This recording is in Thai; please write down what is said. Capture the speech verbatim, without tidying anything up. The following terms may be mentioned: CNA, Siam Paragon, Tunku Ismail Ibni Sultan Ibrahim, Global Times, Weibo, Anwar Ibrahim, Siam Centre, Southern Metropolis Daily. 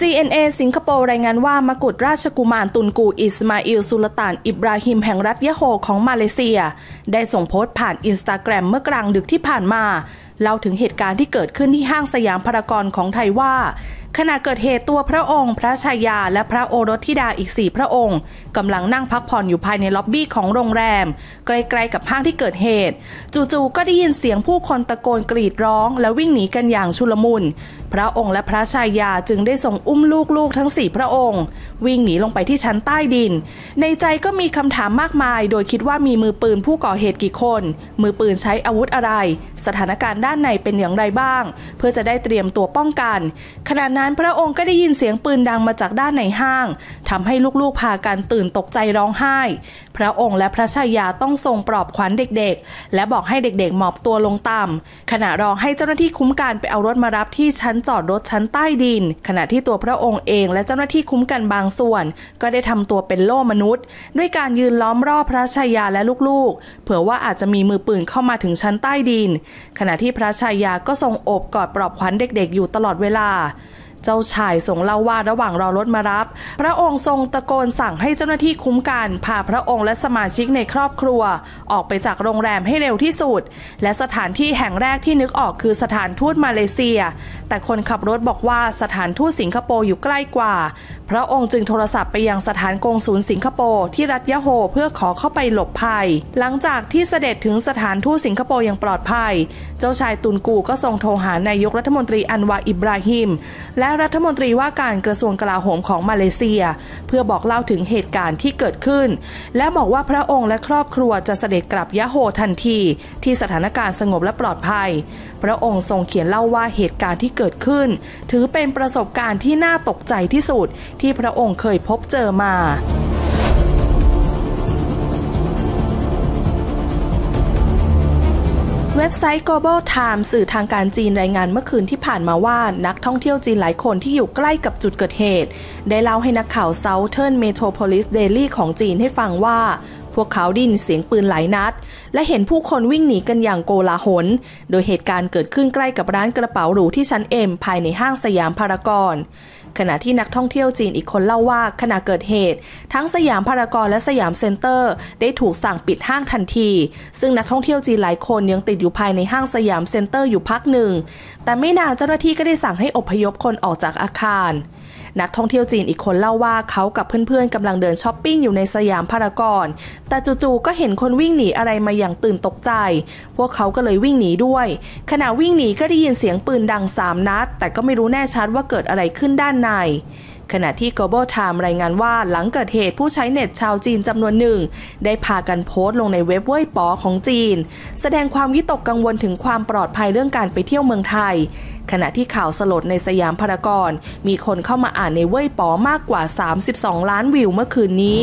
ซี เอ็น เอ สิงคโปร์รายงานว่ามกุฎราชกุมารตุนกูอิสมาอิลสุลต่านอิบราฮิมแห่งรัฐยะโฮของมาเลเซียได้ส่งโพสต์ผ่านอินสตาแกรมเมื่อกลางดึกที่ผ่านมาเล่าถึงเหตุการณ์ที่เกิดขึ้นที่ห้างสยามพารากอนของไทยว่าขณะเกิดเหตุตัวพระองค์พระชายาและพระโอรสธิดาอีกสี่พระองค์กำลังนั่งพักผ่อนอยู่ภายในล็อบบี้ของโรงแรมใกล้ๆกับห้างที่เกิดเหตุจู่ๆก็ได้ยินเสียงผู้คนตะโกนกรีดร้องและวิ่งหนีกันอย่างชุลมุนพระองค์และพระชายาจึงได้ส่งอุ้มลูกๆทั้งสี่พระองค์วิ่งหนีลงไปที่ชั้นใต้ดินในใจก็มีคำถามมากมายโดยคิดว่ามีมือปืนผู้ก่อเหตุกี่คนมือปืนใช้อาวุธอะไรสถานการณ์ด้านในเป็นอย่างไรบ้างเพื่อจะได้เตรียมตัวป้องกันขณะนั้นพระองค์ก็ได้ยินเสียงปืนดังมาจากด้านในห้างทำให้ลูกๆพากันตื่นตกใจร้องไห้พระองค์และพระชายาต้องทรงปลอบขวัญเด็กๆและบอกให้เด็กๆหมอบตัวลงต่ำขณะรอให้เจ้าหน้าที่คุ้มกันไปเอารถมารับที่ชั้นจอดรถชั้นใต้ดินขณะที่ตัวพระองค์เองและเจ้าหน้าที่คุ้มกันบางส่วนก็ได้ทำตัวเป็นโล่มนุษย์ด้วยการยืนล้อมรอบพระชายาและลูกๆเผื่อว่าอาจจะมีมือปืนเข้ามาถึงชั้นใต้ดินขณะที่พระชายาก็ทรงโอบกอดปลอบขวัญเด็กๆอยู่ตลอดเวลาเจ้าชายทรงเล่าว่าระหว่างรอรถมารับพระองค์ทรงตะโกนสั่งให้เจ้าหน้าที่คุ้มกันพาพระองค์และสมาชิกในครอบครัวออกไปจากโรงแรมให้เร็วที่สุดและสถานที่แห่งแรกที่นึกออกคือสถานทูตมาเลเซียแต่คนขับรถบอกว่าสถานทูตสิงคโปร์อยู่ใกล้กว่าพระองค์จึงโทรศัพท์ไปยังสถานกงศูนย์สิงคโปร์ที่รัฐยะโฮเพื่อขอเข้าไปหลบภัยหลังจากที่เสด็จถึงสถานทูตสิงคโปร์อย่างปลอดภัยเจ้าชายตุนกูก็ทรงโทรหานายกรัฐมนตรีอันวาอิบราฮิมและรัฐมนตรีว่าการกระทรวงกลาโหมของมาเลเซียเพื่อบอกเล่าถึงเหตุการณ์ที่เกิดขึ้นและบอกว่าพระองค์และครอบครัวจะเสด็จกลับยะโฮทันทีที่สถานการณ์สงบและปลอดภัยพระองค์ทรงเขียนเล่าว่าเหตุการณ์ที่เกิดขึ้นถือเป็นประสบการณ์ที่น่าตกใจที่สุดที่พระองค์เคยพบเจอมาเว็บไซต์ Global Times สื่อทางการจีนรายงานเมื่อคืนที่ผ่านมาว่านักท่องเที่ยวจีนหลายคนที่อยู่ใกล้กับจุดเกิดเหตุได้เล่าให้นักข่าว Southern Metropolis Daily ของจีนให้ฟังว่าพวกเขาได้ยินเสียงปืนหลายนัดและเห็นผู้คนวิ่งหนีกันอย่างโกลาหลโดยเหตุการณ์เกิดขึ้นใกล้กับร้านกระเป๋าหรูที่ชั้น เอ็ม ภายในห้างสยามพารากอนขณะที่นักท่องเที่ยวจีนอีกคนเล่าว่าขณะเกิดเหตุทั้งสยามพารากอนและสยามเซ็นเตอร์ได้ถูกสั่งปิดห้างทันทีซึ่งนักท่องเที่ยวจีนหลายคนยังติดอยู่ภายในห้างสยามเซ็นเตอร์อยู่พักหนึ่งแต่ไม่นานเจ้าหน้าที่ก็ได้สั่งให้อพยพคนออกจากอาคารนักท่องเที่ยวจีนอีกคนเล่าว่าเขากับเพื่อนๆกำลังเดินช้อปปิ้งอยู่ในสยามพารากอนแต่จู่ๆก็เห็นคนวิ่งหนีอะไรมาอย่างตื่นตกใจพวกเขาก็เลยวิ่งหนีด้วยขณะวิ่งหนีก็ได้ยินเสียงปืนดังสามนัดแต่ก็ไม่รู้แน่ชัดว่าเกิดอะไรขึ้นด้านในขณะที่ Global Times รายงานว่าหลังเกิดเหตุผู้ใช้เน็ตชาวจีนจำนวนหนึ่งได้พากันโพสต์ลงในเว็บเว่ยป๋อของจีนแสดงความวิตกกังวลถึงความปลอดภัยเรื่องการไปเที่ยวเมืองไทยขณะที่ข่าวสลดในสยามพารากอนมีคนเข้ามาอ่านในเว่ยป๋อมากกว่าสามสิบสองล้านวิวเมื่อคืนนี้